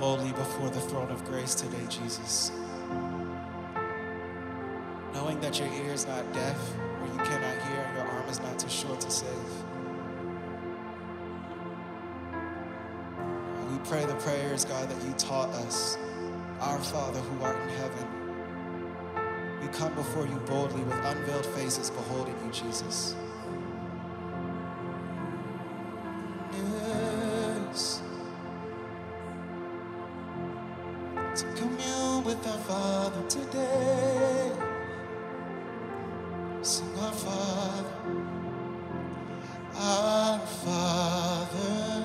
boldly before the throne of grace today, Jesus. Knowing that your ear is not deaf, or you cannot hear, and your arm is not too short to save. We pray the prayers, God, that you taught us. Our Father who art in heaven, we come before you boldly with unveiled faces beholding you, Jesus. To commune with our Father today, sing our Father, our Father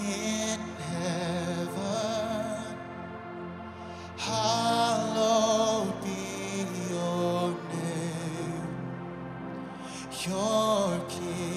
in heaven, hallowed be your name, your kingdom.